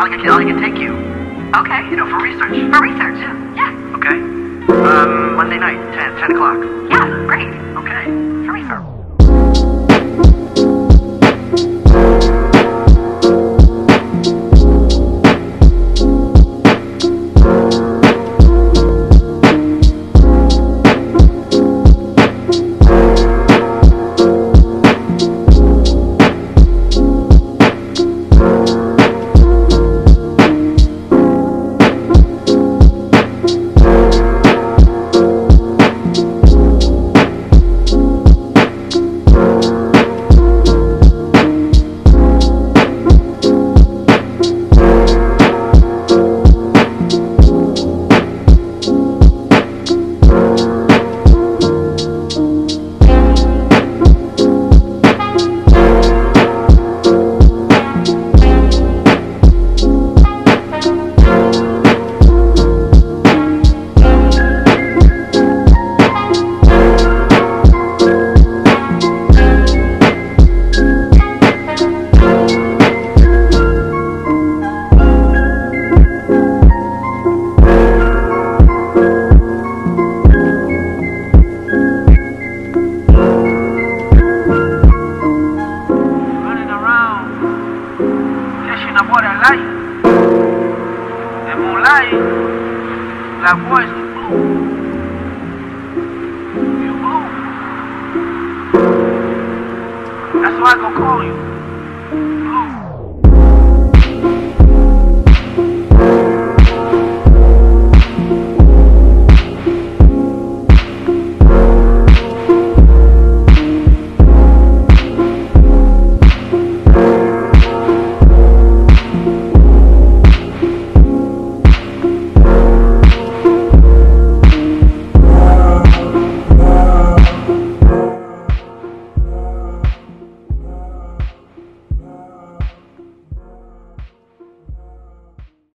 all I can take you. Okay. You know, for research. For research, yeah. Okay. Monday night, 10 o'clock. Yeah, great. Okay. For research. That boy's blue. You blue. That's why I gonna call you blue.